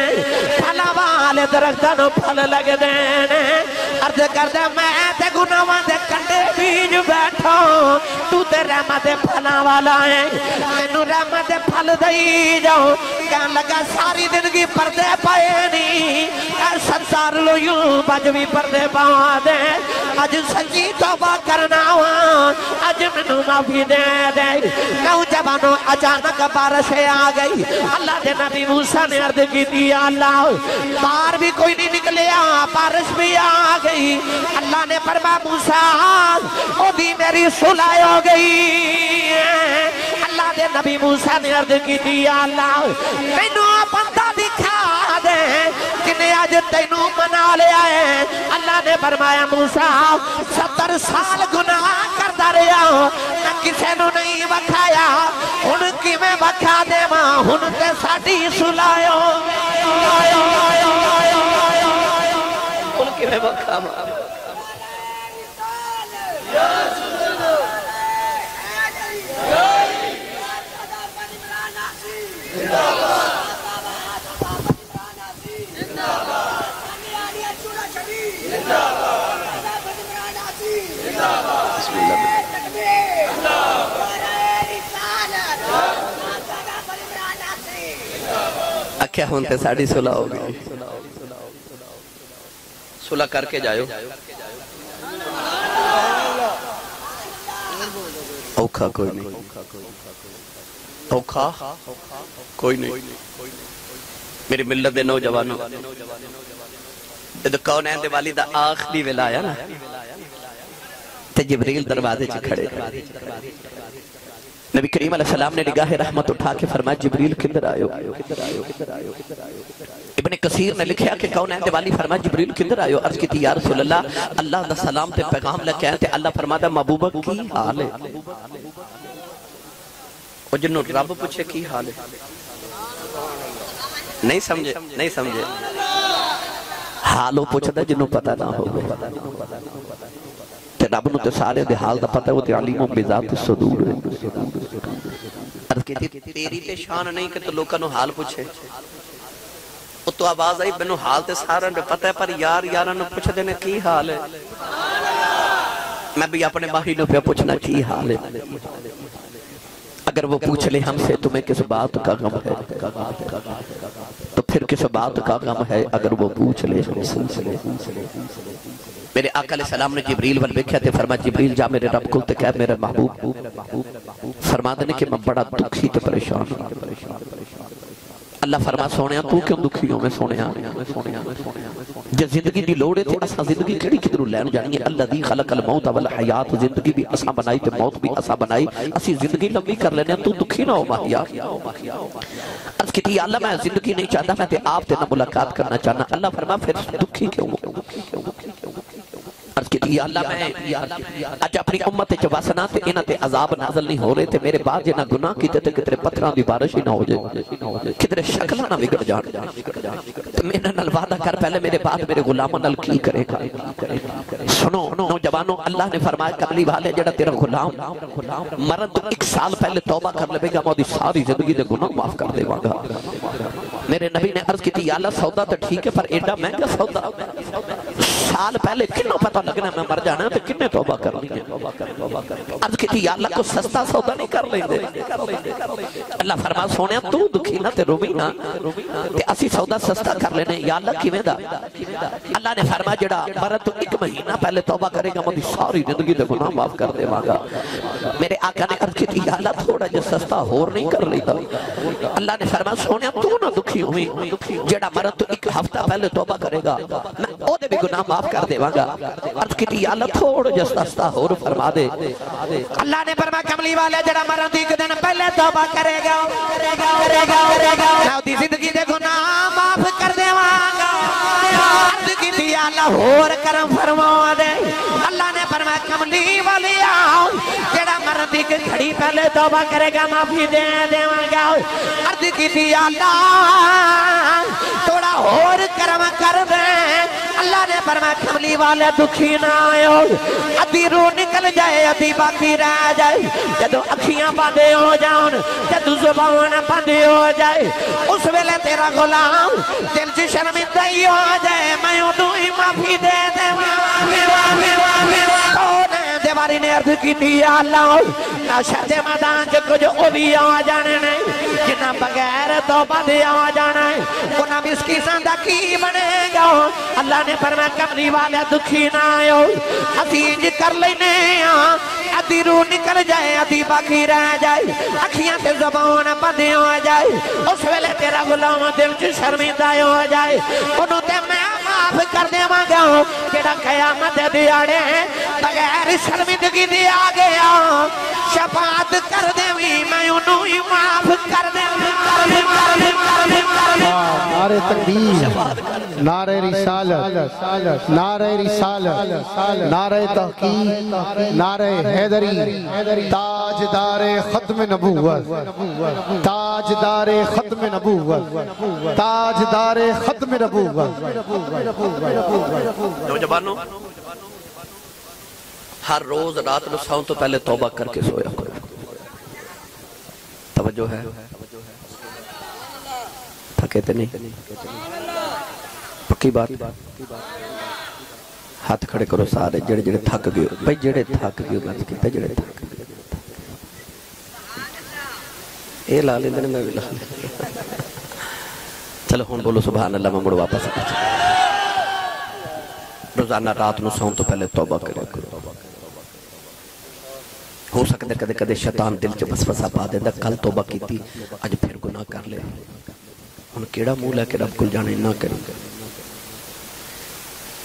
फलां वाले दरख्तां नू फल लग देने अर्ज कर दे मैं ते गुनाहां दे कंडे बीज बैठो तू ते रहमत फलां वाला है मैनू रहमत फल दई जाओ। कहन लगा सारी जिंदगी पर्दे पाए नहीं संसार लो यूं अज भी पर्दे पा दे अज सच्ची तौबा करना वा अज मैनू माफी दे दे। नौजवानों अचानक बारिश आ गई अल्लाह दे नबी मूसा ने अर्ज की अल्लाह बाहर भी कोई नहीं निकलिया बारिश भी आ गई। अल्लाह ने फरमाया मूसा ओदी मेरी सुलह हो गई। अल्लाह दे नबी मूसा ने अर्ज की अल्लाह मैनू बंदा दिखा दे जिन्हें अज तेनू मना लिया है। अल्लाह ने फरमाया मूसा सत्तर साल गुनाह करता रहा मैं किसी नू नहीं वखाया हुण किवें वखा देवां हुण ते साडी सुलह हो हुण किवें वखावां। क्या हुन ते साड़ी सुलह हो गई सुलह करके जायो औखा कोई नहीं औखा कोई नहीं। मेरी मिलत दे नौजवानों जब कौन है दिवाली दा आखिरी वेला आया ना ते जिब्रील दरवाजे च खड़े नबी करीम अलैहिस्सलाम ने निगाहे रहमत उठा के फरमाया जिब्रील किधर आयो किधर आयो किधर आयो किधर आयो। इब्ने कसीर ने लिखा कि कौन है दिवाली फरमाया जिब्रील किधर आयो अर्ज की या रसूल अल्लाह अल्लाह दा सलाम ते पैगाम लेके आए ते अल्लाह फरमादा महबूबा की हाल है ओ जिन्नो रब पूछे की हाल है नहीं समझे नहीं समझे हाल ओ पूछदा जिन्नो पता ना हो रब नूं ते सारे दे हाल दा पता है वो ते आलिमों बिज़ात सुदूर है। अर्ज़ कीती तेरी ते शान नहीं कि तू लोकां नूं हाल पूछे ओ तो आवाज़ आई मैनूं हाल ते सारा पता है पर यार यारां नूं पुछदे ने की हाल है। मैं भी अपने बाही नो पे पूछना की हाल है, अगर वो पूछ ले हमसे तुम्हें किस बात का गम है तो फिर किस बात का गम है, अगर वो पूछ ले हमसे। मेरे आका सलाम ने जिब्रील वल देखा थे, फरमा जिब्रील जा मेरे रब को कह मेरे महबूब फरमा देने कि मैं बड़ा दुखी तो परेशान। अल्लाह फरमा सोने तू क्यों दुखी हो, मैं सोने जे जिंदगी दी लोड़ है ते असा जिंदगी केड़ी किधरों लैन जानी है। अल्लाजी खलकल मौत वल हयात, जिंदगी भी असा बनाई ते मौत भी असा बनाई, असी जिंदगी लंबी कर लेने तू दुखी ना हो माहिया। अर्ज कीती अल्लाह मैं जिंदगी नहीं चाहता, मैं ते आप ते ना मुलाकात करना चाहना। अल्लाह फरमा फिर दुखी क्यों हो? अर्ज कीती अल्लाह मैं अज अपनी उम्मत च वसना ते इना ते अजाब नाज़िल नहीं हो रहे ते मेरे बाद जिना गुनाह कीते ते कितरे पत्थरां दी बारिश ही ना हो जाए, कितरे शक्लां ना बिगड़ जाण। मेरे नाल वादा कर पहले मेरे बाद मेरे गुलामां नाल की करेगा। सुनो नौजवानों, अल्लाह ने फरमाया कमली वाले जेड़ा तेरा गुलाम मरन तो एक साल पहले तौबा कर लेवेगा, मैं ओदी सारी जिंदगी दे गुनाह माफ कर देवांगा। मेरे नबी ने अर्ज कीती या अल्लाह सौदा तो ठीक है पर एडा महंगा सौदा, साल पहले किन्नों पता लगना मैं मर जाना तो किन्ने तौबा करनी है। अर्ज कीती या अल्लाह को सस्ता सौदा नहीं कर लेंदे। अल्लाह फरमाया सोनिया तू दुखी ना ते रोवी ना ते असी सौदा सस्ता कर लेने। या अल्लाह किवें दा? अल्लाह ने फरमाया जेड़ा मरन तो एक महीना पहले तौबा करेगा मैं ओदी सारी जिंदगी दे गुनाह माफ कर देवांगा। मेरे आका ने अर्ज कीती या अल्लाह थोड़ा जिहा सस्ता होर नहीं कर लेंदा। अल्लाह ने फरमाया सोनिया तू ना दुखी होवी, जेड़ा मरन तो एक हफ्ता पहले तौबा करेगा मैं ओदे भी गुनाह माफ कर देवांगा। अर्ज कीती या अल्लाह थोड़ा जिहा सस्ता होर फरमा दे। अल्लाह ने फरमाया कमली वाले जेड़ा मरन तो एक दिन पहले तौबा करेगा मैं ओदी जिंदगी दे गुनाह माफ कर देवांगा। अर्ज कीती या अल्लाह होर करम फरमा दे। अल्लाह ने फरमाया कमली वालिया जेड़ा मरन तो एक घड़ी पहले तौबा करेगा माफी दे देवांगा। अर्ज कीती या अल्लाह थोड़ा होर करम कर दे। अल्लाह ने फरमाया कमली वाले दुखी ना हो, अधी रूह निकल जाए अधी बाकी रह जाए, जदों अखियां बंद हो जान जदों जुबान बंद हो जाए उस वेले तेरा गुलाम दिल च शर्मिंदा ही हो जाए मैं ओदू ही माफी दे देवां। देवारी ने अर्ज कीती या अल्लाह नशा दे मैदान च कुछ ओदी आ जाने नहीं जिन्ना बगैर तौबा दे आ जाना है, उन्हां मिसकीनां दा की बनेगा। अल्लाह ने फरमाया कमली वाले दुखी ना हो, असीं इंज कर लेने अद्धी रूह निकल जाए अद्धी बाकी रह जाए, अखियां ते ज़बान बंद हो जाए उस वेले तेरा गुलाम दिल च शर्मिंदा हो जाए उन्हों ते मैं माफ कर देवांगा जेड़ा कयामत दे दिहाड़े बगैर शर्मिंदगी दे आ गया शफाअत कर देवी मैं उन्हों ही माफ कर देवां। नारे रिसालत, नारे रिसालत, नारे तहकीक, नारे हैदरी, ताजदारे खत्म नबूवत, ताजदारे खत्म नबूवत, ताजदारे खत्म नबूवत। नौजवानों हर रोज रात में सौन तो पहले तौबा करके सोया करो। तवज्जो है? थके तो नहीं? पक्की बात, हाथ खड़े करो सारे जेड़े जेड़े थक गए भाई, जेड़े थक गए गल कीता जेड़े थक गए ए ला लेंदे ने मैं भी ला लेंदा। चलो हुण बोलो सुभान अल्लाह। मैं मुड़ वापस आ रोजाना रात नूं सौण तो पहले तौबा करो। हो सकदा कदे कदे शैतान दिल च वसवसा पा देंदा कल तौबा कीती अज फिर गुनाह कर लिया, हुण केड़ा मूंह लैके रब कोल जाणे ना करो।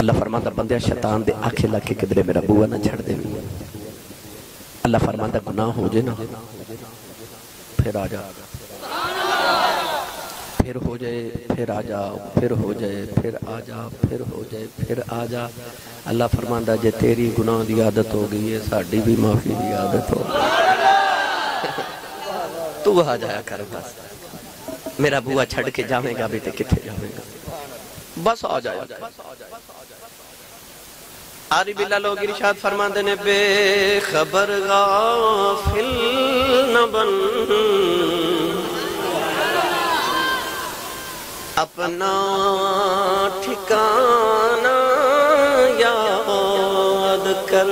अल्लाह फरमांदा बंदे शैतान दे आखे लाके किधरे मेरा बुआ ना छड़ दे। अल्लाह फरमांदा गुनाह हो जाए ना फिर आ जा, फिर हो जाए फिर आ जाओ, फिर हो जाए फिर आ जा, फिर हो जाए फिर आ जा। अल्लाह फरमांदा जे तेरी गुनाह की आदत हो गई है साड़ी भी माफी की आदत हो, तू आ जाया कर बस, मेरा बुआ छड़ के जावेगा भी तो किथे जावेगा, बस आ जाए। आरी बिल्ला लोग इरशाद फरमाते ने बेखबर गाफिल न बन अपना ठिकाना याद कर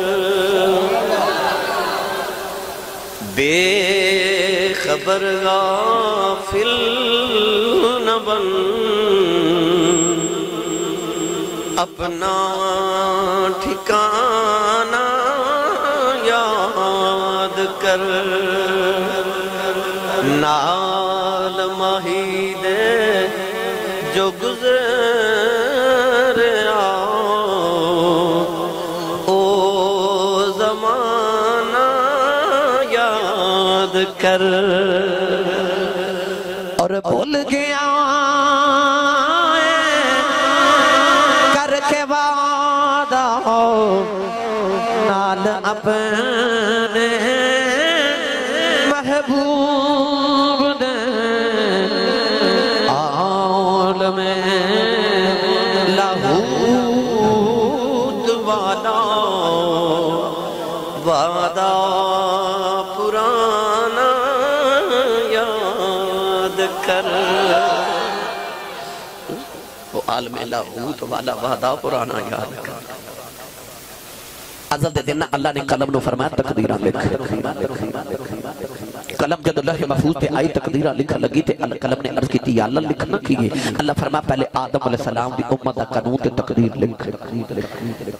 बेखबर गाफिल न बन, अपना ठिकाना याद कर। नाल माही दे जो गुजर आओ, ओ जमाना याद कर। और भूल गया करके वादा नाल अपने महबूब ने, आल में लाहूद वादा वादा पुराना याद कर। वो आल में लाहूद वाला वादा पुराना याद कर। अज़ल दे दिन अल्लाह ने कलम नु फरमाया तकदीरा लिख। कलम जब लौह महफूज पे आई तकदीरा लिखन लगी ते कलम ने अर्ज की या अल्लाह लिखना किए। अल्लाह फरमाया पहले आदम अलैहि सलाम दी उम्मत दा कानून ते तकदीर लिख।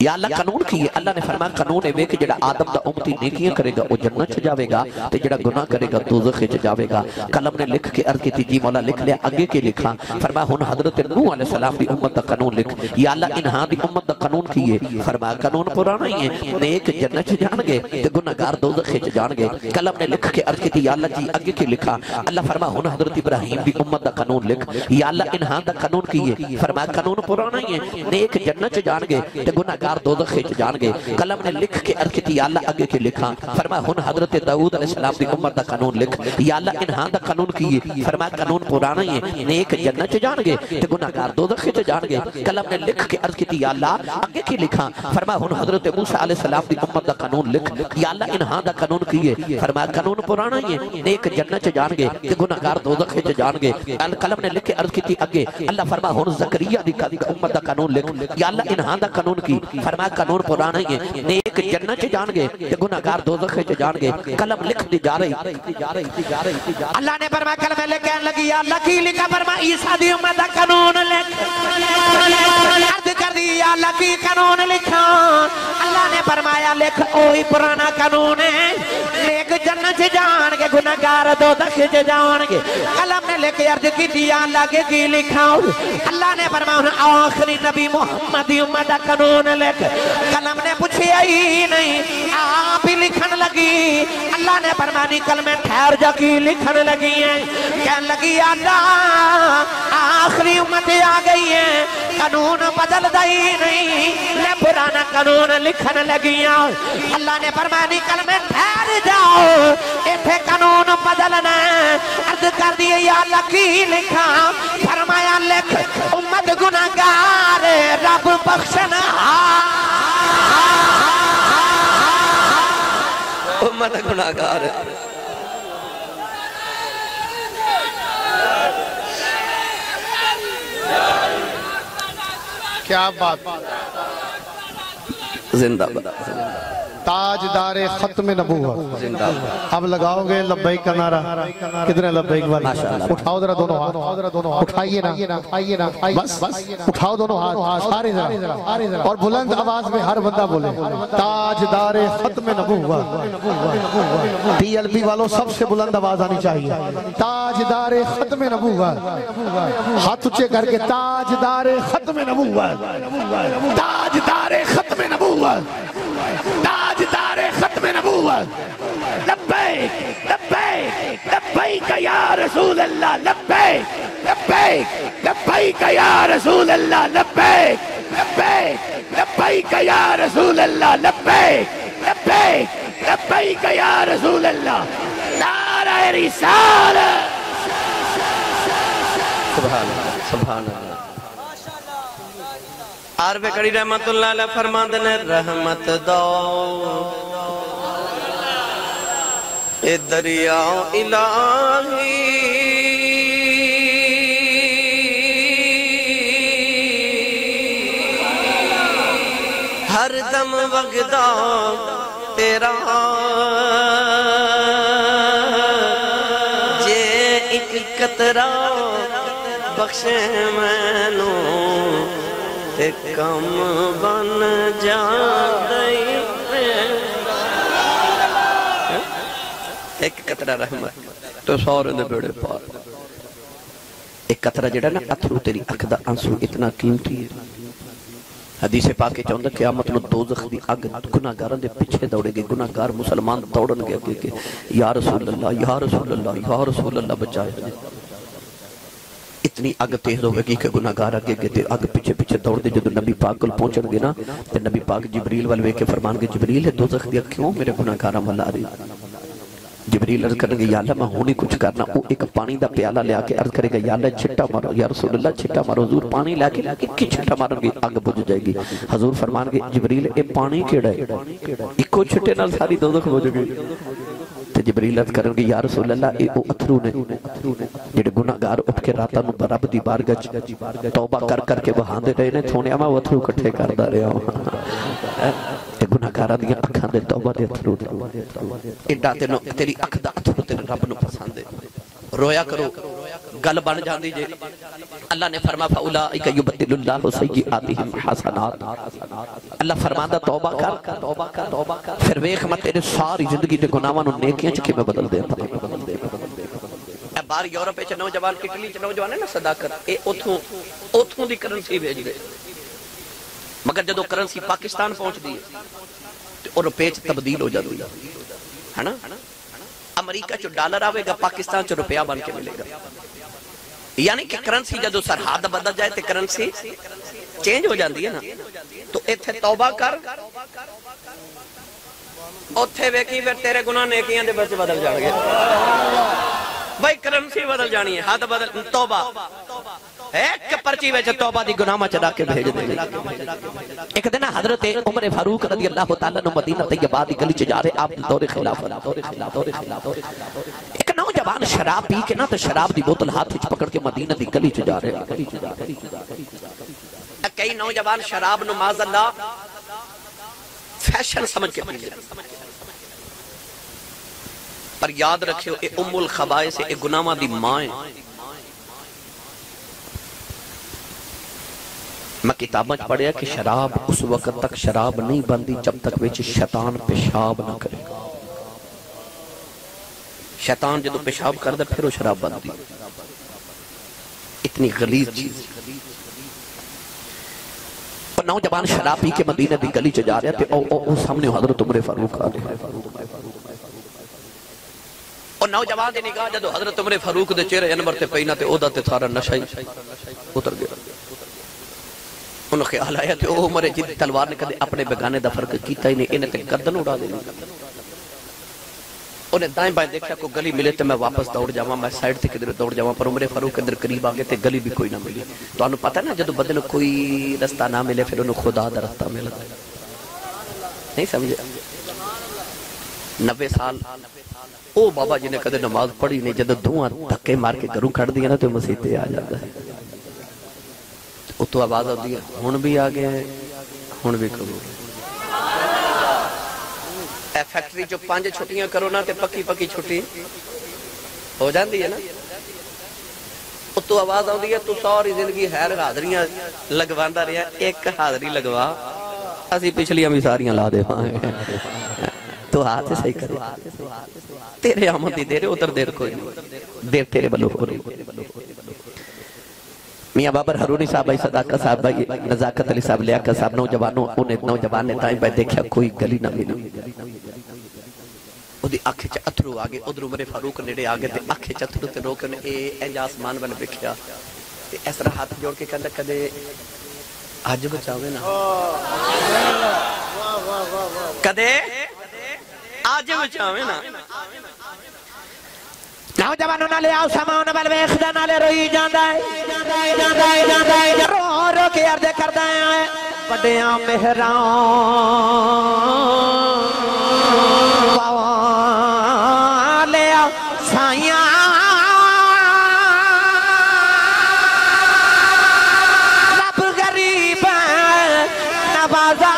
या अल्लाह कानून की अल्लाह ने फरमाया कानून है वे कि जेड़ा आदम दा उम्मती नेकियां करेगा वो जन्नत च जावेगा ते जेड़ा गुनाह करेगा दोजख च जावेगा। कलम ने लिख के अर्ज की जी मौला लिख लिया, आगे के लिखा? फरमाया हुन हजरत नूह अलैहि सलाम दी उम्मत दा कानून लिख। या अल्लाह इन्हां दी उम्मत दा कानून किए। फरमाया कानून पुराना ही है, नेक जन्नत जाणगे ते गुनहगार दोज़ख च जाणगे। कलम ने लिख के अर्ज की या अल्लाह जी आगे की लिखा? अल्लाह फरमाया हुन हजरत इब्राहीम दी उम्मत दा कानून लिख। या अल्लाह इन्हां दा कानून की है। फरमाया कानून पुराना ही है, नेक जन्नत जाणगे ते गुनहगार दोज़ख च जाणगे। कलम ने लिख के अर्ज की या अल्लाह आगे की लिखा? फरमाया हुन हजरत दाऊद अलैहि सलाम दी उम्मत दा कानून लिख। या अल्लाह इन्हां दा कानून की है। फरमाया कानून पुराना ही है, नेक जन्नत जाणगे ते गुनहगार दोज़ख च जाणगे। कलम ने लिख के अर्ज की या अल्लाह आगे की लिखा? फरमाया हुन हजरत मूसा अलैहिस्सलाम दी उम्मत दा कानून लिख। या अल्लाह इन्हां दा कानून की है। फरमाया कानून पुराना ही है, नेक जन्नत च जाणगे ते गुनहगार दोज़ख च जाणगे। कलम ने लिख के अर्ज की आगे? अल्लाह फरमाया हुन ज़करिया दी उम्मत दा कानून लिख। या अल्लाह इन्हां दा कानून की। फरमाया कानून पुराना ही है, नेक जन्नत च जाणगे ते गुनहगार दोज़ख च जाणगे। कलम लिखदी जा रही। अल्लाह ने फरमाया कलम ले कहन लगी या अल्लाह की लिखा? फरमाया ईसा दी उम्मत दा कानून लिख। अर्ज कर दी या अल्लाह की कानून लिखा? अल्लाह ने फरमाया लिख, ओही पुराना कानून है, नेक जन्नत जाणगे गुनहगार दोज़ख च जाणगे। कलम ने लिख के अर्ज की या अल्लाह के की लिखा? अल्लाह ने फरमाया आखिरी नबी मुहम्मद दी उम्मत दा कानून लिख। कलम ने पूछिया ही नहीं, आप ही लिखन लगी। अल्लाह ने फरमाया कलम ठहर जा की लिखन लगी है। कहने लगी अल्लाह आखिरी उम्मत आ गई है, कानून बदलदा ही नहीं, ले पुराना कानून लिखन लगिया। अल्लाह ने फरमाया कलमे ठहर जाओ, इथे कानून बदलना। अर्ज कर दिए या अल्लाह की लिखा? फरमाया लिख, उम्मत गुनहगार रब बख्शना। उम्मत गुनहगार क्या बात, जिंदाबाद। ताजदारे खत्म नबूवत जिंदाबाद। अब लगाओगे लब्बैक का नारा? कितने लब्बैक वाले? माशाल्लाह। उठाओ जरा दोनों हाथ, उठाइए ना, उठाइए ना, बस उठाओ दोनों हाथ सारे जरा, और बुलंद आवाज में हर बंदा बोले ताजदारे खत्म नबूवत। टीएलपी वालों सबसे बुलंद आवाज आनी चाहिए ताजदारे खत्म नबूवत। हाथ ऊंचे करके ताजदारे खत्म नबूवत, ताजदारे खत्म नबूवत, ताजदारे खत्म नबूवत। लब्बैक लब्बैक लब्बैक या रसूल अल्लाह, लब्बैक लब्बैक लब्बैक या रसूल अल्लाह, लब्बैक लब्बैक लब्बैक या रसूल अल्लाह, लब्बैक लब्बैक लब्बैक या रसूल अल्लाह। नारा रिसालत। सुभान अल्लाह, सुभान अल्लाह। आरवे कड़ी रहमतुल्लाह अलैह फरमाते ने रहमत दो ए दरिया इलाही, हर दम वगदा तेरा जे एक कतरा बख्शे मैनू ते कम बन जा एक कतरा रहमत तो सारे दे बेड़े पार। एक कतरा जेड़ा ना अथरू तेरी अख दा आंसू इतना कीमती है। हदीसे पाक के चौंदा क़यामत में दोज़ख दी अग गुनाहगारां दे पिछे दौड़ेगी। गुनाहगार मुसलमान दौड़नगे अगे के या रसूल अल्लाह या रसूल अल्लाह या रसूल अल्लाह बचाए। इतनी अग तेज होगी कि गुनाहगार अगे अगे अग पिछे पिछे दौड़ते जो नबी पाक कोल पहुंचणगे ना ते नबी पाक जिबरील वाल वेख के फरमानगे जिबरील है दोज़ख दी अग क्यों मेरे गुनाहगारां वाल आ रही। जिबरील अर्ज करेंगे या अल्लाह मैं हुणे कुछ करना। वो एक पानी का प्याला लिया के अर्ज करेगा या अल्लाह छिट्टा मारो या रसूल अल्लाह छिट्टा मारो। हजूर पानी ला के ला के छिट्टा मारोगे अग बुझ जाएगी। हजूर फरमानगे जिबरील ये पानी केड़ा है इको छिट्टे नाल सारी दोज़ख बुझ गई। ते जिबरील अर्ज करेंगे या रसूल अल्लाह ये अथरू ने जेडे गुनाहगार उठ के रातां नूं रब दी बारगाह च तौबा कर करके बहांदे रहे ने सोहणिया मैं अथरू इकट्ठे करदा रहा हां। गुनाहगारां दी अखां दे तौबा दे अथरू एडा ते तेरी अख दा अथरू तेरे रब नूं पसंद है। रोया करो गल बन जांदी जे। अल्लाह ने फरमाया फउलाइक युबदिलुल्लाहु सय्यिआतिहिम हसनात। अल्लाह फरमांदा तौबा कर तौबा कर तौबा कर फिर वेख मैं तेरी सारी जिंदगी दे गुनाहां नूं नेकियां च किवें बदल देंदा। ए बाहर यूरोप च नौजवान इटली च नौजवान है ना सदाकत ए ओथों ओथों दी करंसी भेजदे मगर जो करंसी पाकिस्तान पहुंचती है तो रुपए च तब्दील हो जाती है ना। अमरीका चो डॉलर आएगा पाकिस्तान चो रुपया बन के मिलेगा। यानी कि करंसी जो सरहद बदल जाए तो करंसी चेंज हो जाती है ना। तो इत्थे तौबा कर उत्थे वेखी फिर तेरे गुनाह नेकियां दे विच बदल जाणगे। भाई करंसी बदल जानी है हद बदल तौबा एक पर्ची विच तौबा दी गुनाह मां चढ़ा के भेज दे। एक दिन हजरत उमर फारूक रज़ी अल्लाह तआला अन्हु मदीना तैयबा दी गली च जा रहे आप दौरे खिलाफत एक नौजवान शराब पी के ना तो शराब दी बोतल हाथ विच पकड़ के मदीना दी गली च जा रहे। कई नौजवान शराब नु माज़अल्लाह फैशन समझ के पी रहे पर याद रखियो ये उम्मुल खबाइस ये गुनाहां दी मां है। मैं किताबों में पढ़िया कि शराब उस वक्त तक शराब नहीं बनती जब तक विच शैतान पेशाब ना करे। शैतान जब पेशाब करता फिर वो शराब बनती। इतनी गलीज चीज। नौजवान शराब पी के मदीने की गली च जा रहा ओ, ओ, ओ, सामने हजरत उमर फारूक आ रहे। और नौजवान की निगाह जब हजरत उमर फारूक के चेहरे अनवर से पई ना तो ओदा ते सारा नशा ही उतर गया। उन्होंने ख्याल आया तो ओ उमर जिद तलवार ने कदे अपने बेगाने दा फर्क कीता ही नहीं इन्हें ते गर्दन उड़ा देनी। उन्हें दाएं बाएं देखा कोई गली मिले तो मैं वापस दौड़ जावा मैं साइड से किधर दौड़ जावा पर उमर फारूक अंदर करीब आ गए तो गली भी कोई ना मिली। तुहानू पता ना जदों बंदे नूं कोई रस्ता ना मिले फिर उन्होंने खुदा दा रस्ता मिलदा। नहीं समझे नब्बे साल ओ बाबा जी ने कदे नमाज पढ़ी नहीं जदों दूआं धक्के मार के घरों कढ दियां ना तो मसीते आ जाता है। उतो आवाज आती है हुण भी आ गया है हुण भी कबूल। ए फैक्ट्री जो पांच छुट्टियां करो ना तो पक्की पक्की छुट्टी हो जाती है ना। उतो आवाज आती है तू सारी जिंदगी हैर हाजरियां लगवांदा रहा एक हाजरी लगवा असीं पिछलियां भी सारियां ला देवांगे। तो हाथ सही कर तेरे आमद दी देर उधर देर कोई नहीं देर तेरे बलो हो रही। मियां बाबर हरूनी साहब भाई सदाकत साहब भाई नजाकत अली साहब लियाकत साहब नौजवानों उन्हें नौजवान ने टाइम पर देखा कोई गली ना मिली। ओदी अख च अथरू आ गए। उधर उमर फारूक नेड़े आ गए अख च अथरू ते रोक ने ए आसमान वाल देखा ते इस तरह हाथ जोड़ के कहंदा कदे अज बचावे ना कदे अज बचावे ना। नौजवानों नाले आओ समान वाल वेखदा नाले रोई जांदा है जांदा है जांदा है रो रो के अर्ज करदा है बड़ियां मेहरां वाले आओ साईं रब गरीब नवाजा।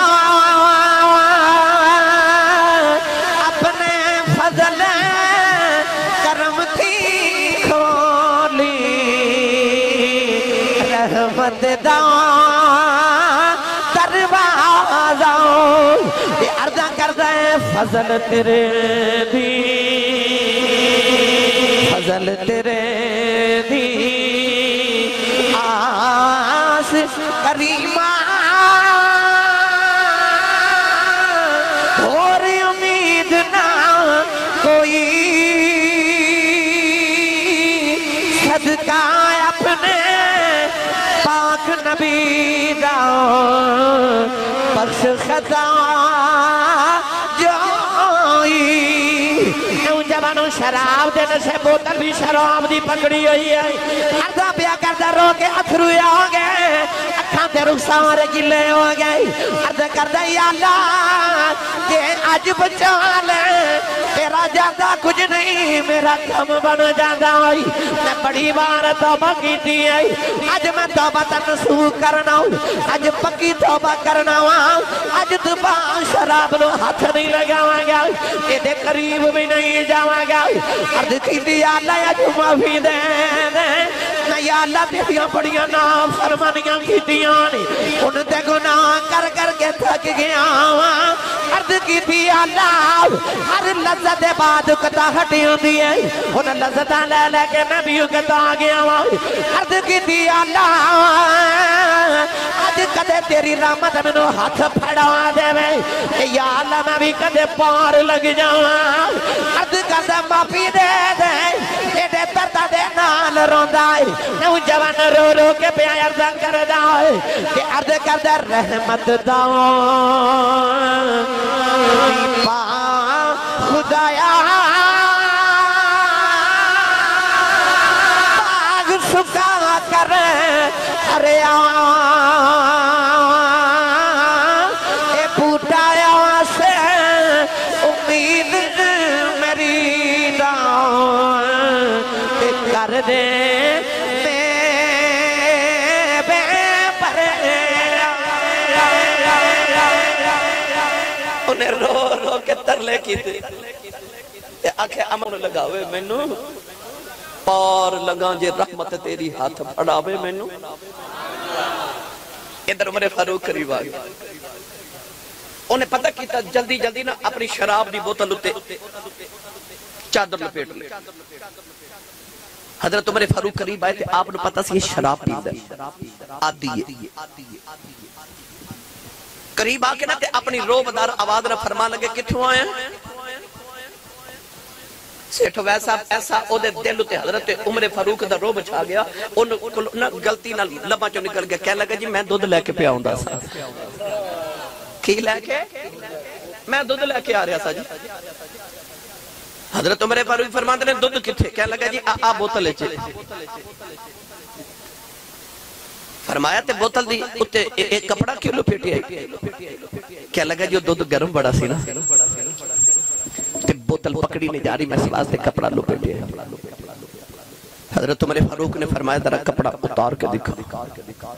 फजल तेरे भी, फजल तेरे भी आस करीमा और उम्मीद ना कोई, सदका अपने पाक नबी दा बख्श खता शराब दे नशे बोतल भी शराब दी पकड़ी हुई है। अर्धा पिया करदा रो के अथरू आ गए, अखां ते रुखसार गिले हो गए। अर्धा करदा या अल्लाह के अज बचा ले, तेरा ज्यादा कुछ नहीं मेरा कम बन जाता है। मैं बड़ी बार तौबा की, अज मैं तौबा तनसूख करना, अज पक्की तौबा करना वा, अज दोबारा शराब नो हाथ नहीं लगावांगा, तेरे करीब भी नहीं जावांगा। अर्ज कीती या अल्लाह अज माफी दे दे, या अल्लाह तेरियां बड़ियां नाफरमानियां कीतियां ने, उन ते गुनाह कर कर के थक गया वा। अर्ज कीती या अल्लाह हर लज्जत दे बाद कता हटियां दी है, उन लज्जत ले ले के मैं भी कता गया वा। अर्ज कीती या अल्लाह अज कदे तेरी रहमत मेनू हाथ फड़ा देवे, या अल्लाह मैं भी कदे पार लग जावा। अर्ज करदा माफी दे दे, तेरे दर्दा दे नाल रोंदा है, नौजवान रो रो के प्यार अर्ज करदा है कि अर्ज करदा रहमत दा पा खुदाया पाग सुखा कर। अरे जल्दी जल्दी ना अपनी शराब की बोतल उत्ते चादर लपेट ले। हजरत उमर फारूक करीब आए, आप नूं पता सी शराब पींदा आदी करीब आके ना अपनी रोबदार आवाज ना फरमा लगे कितों आया सेठ। वैसा ऐसा ओदे दिल उते हजरत उमर फारूक दा रोब छा गया, उन ना गलती नाल लब्बां चों निकल गया, कहने लगा जी मैं दूध लेके पिया हुंदा सा। की लेके? मैं दूध लेके आ रहा सा जी। हजरत उमर फारूक फरमाते ने दूध किथे? कहने लगा जी आ आ बोतल इच। फरमाया ते बोतल दी उत्ते एक कपड़ा क्यों लपेटिया? क्या लगा जो दूध गर्म बड़ा सी ना, ते बोतल पकड़ी नहीं जा रही, मैं इस वास्ते कपड़ा लपेटिया। हजरत उमर फारूक ने फरमाया जरा कपड़ा उतार के दिखा,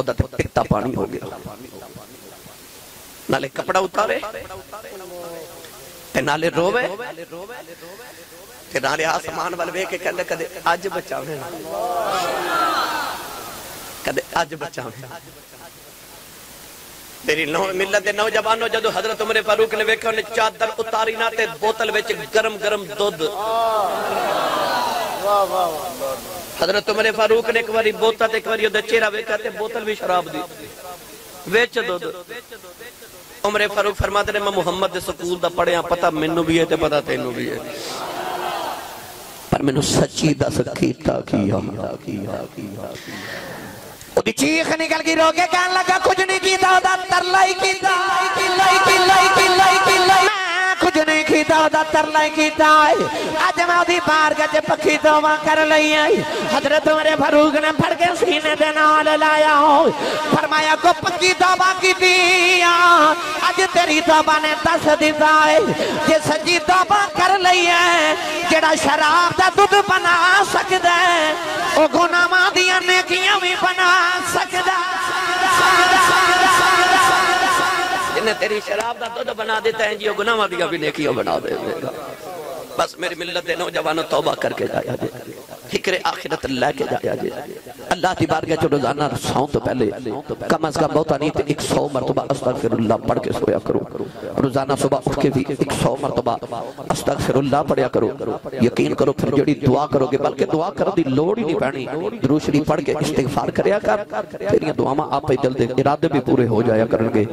ओदा ते पित्ता पानी हो गया। नाले कपड़ा उतारे ते नाले रोवे ते नाले आसमान वाल वेख के कहंदा कदे अज बचावे कदे अज बचावे तेरी नौ मिलत दे नौजवानों। जदों हजरत उमर फारूक ने वेखिया उन्हें चादर उतारी ना ते बोतल विच गरम गरम दूध। हजरत उमर फारूक ने एक बारी बोतल ते एक बारी ओदा चेहरा वेखिया ते बोतल भी शराब दी विच दूध। उमर फारूक फरमाते ने मैं मुहम्मद दे सकूल दा पढ़िया, पता मैनू भी है ते पता तैनू भी है, पर मैनू सच्ची दस कीता की ओदी चीख निकल गई, रो के कहने लगा कुछ नहीं कीता, ओदा तरला ही कीता, मैं कुछ नहीं कीता, ओदा तरला ही कीता। अज मैं ओदी बारगाह च पक्की तौबा कर लई आई। हजरत उमर फारूक ने फड़ के सीने दे नाल लाया, फरमाया को पक्की तौबा कीती, अज तेरी तौबा ने दस दिता है जे सच्ची तौबा कर लई है। जेड़ा शराब का दुध बना सकदा है, ओ गुनाहां दी नेकियां भी बना सकदा। जिन्हें तेरी शराब का दुध बना देता है जी, ओ गुनाहां दी भी नेकियां बना देगा। बस मेरी मिल्लत दे नौजवानों तौबा करके जाया जे। फिक्र आखिरत लेके जाए अल्लाह की बारगाह च रोजाना सौ तो पहले कम अज कम बहुता नहीं तो एक सौ मरतबा अस्तगफिरुल्लाह पढ़ के सोया करो। रोजाना सुबह उठ के भी एक सौ मरतबा अस्तगफिरुल्लाह पढ़ा करो। यकीन करो फिर जड़ी दुआ करोगे बल्कि दुआ करने की लोड़ ही नहीं पैनी, दुरूद शरीफ पढ़ के इस्तिगफार करया कर, तेरियां दुआवां आपे दिल दे इरादे भी पूरे हो जाया करेंगे।